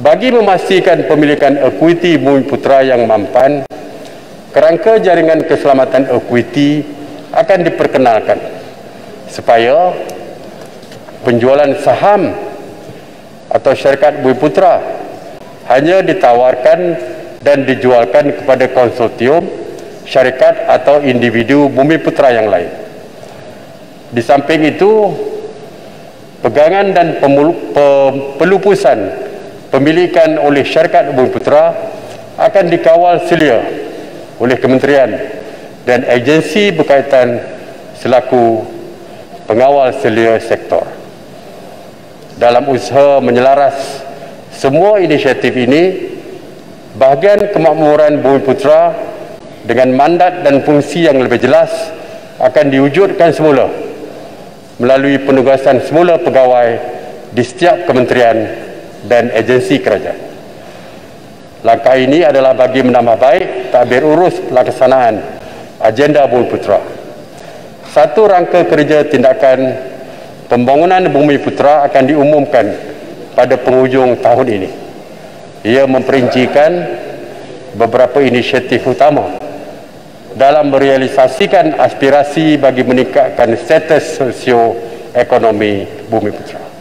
Bagi memastikan pemilikan ekuiti Bumiputera yang mampan, kerangka jaringan keselamatan ekuiti akan diperkenalkan supaya penjualan saham atau syarikat Bumiputera hanya ditawarkan dan dijualkan kepada konsortium, syarikat atau individu Bumiputera yang lain. Di samping itu, pegangan dan pelupusan pemilikan oleh syarikat Bumiputera akan dikawal selia oleh kementerian dan agensi berkaitan selaku pengawal selia sektor. Dalam usaha menyelaras semua inisiatif ini, bahagian kemakmuran Bumiputera dengan mandat dan fungsi yang lebih jelas akan diwujudkan semula melalui penugasan semula pegawai di setiap kementerian dan agensi kerajaan. Langkah ini adalah bagi menambah baik tadbir urus pelaksanaan agenda Bumiputera. Satu rangka kerja tindakan pembangunan Bumiputera akan diumumkan pada penghujung tahun ini. Ia memperincikan beberapa inisiatif utama dalam merealisasikan aspirasi bagi meningkatkan status sosio-ekonomi Bumiputera.